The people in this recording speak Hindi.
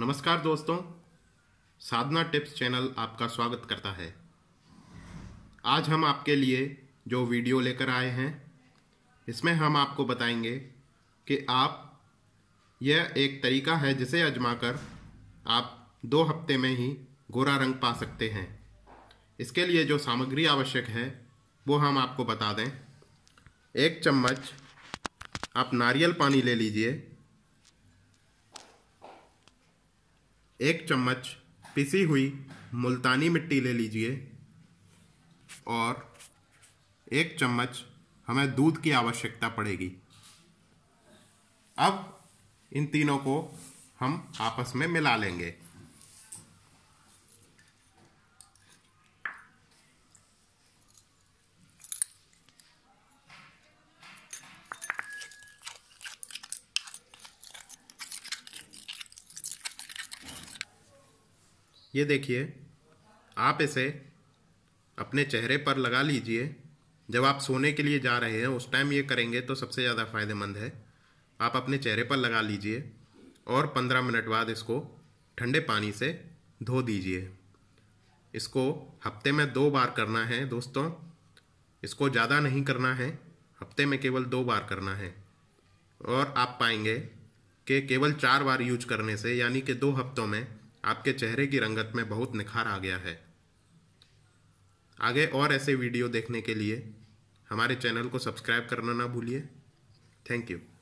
नमस्कार दोस्तों, साधना टिप्स चैनल आपका स्वागत करता है। आज हम आपके लिए जो वीडियो लेकर आए हैं इसमें हम आपको बताएंगे कि आप यह एक तरीका है जिसे आजमाकर आप 2 हफ्ते में ही गोरा रंग पा सकते हैं। इसके लिए जो सामग्री आवश्यक है वो हम आपको बता दें। 1 चम्मच आप नारियल पानी ले लीजिए, 1 चम्मच पिसी हुई मुल्तानी मिट्टी ले लीजिए और 1 चम्मच हमें दूध की आवश्यकता पड़ेगी। अब इन तीनों को हम आपस में मिला लेंगे। ये देखिए, आप इसे अपने चेहरे पर लगा लीजिए। जब आप सोने के लिए जा रहे हैं उस टाइम ये करेंगे तो सबसे ज़्यादा फ़ायदेमंद है। आप अपने चेहरे पर लगा लीजिए और 15 मिनट बाद इसको ठंडे पानी से धो दीजिए। इसको हफ्ते में 2 बार करना है दोस्तों, इसको ज़्यादा नहीं करना है, हफ्ते में केवल 2 बार करना है। और आप पाएंगे कि केवल 4 बार यूज करने से यानी कि 2 हफ्तों में आपके चेहरे की रंगत में बहुत निखार आ गया है। आगे और ऐसे वीडियो देखने के लिए हमारे चैनल को सब्सक्राइब करना ना भूलिए। Thank you.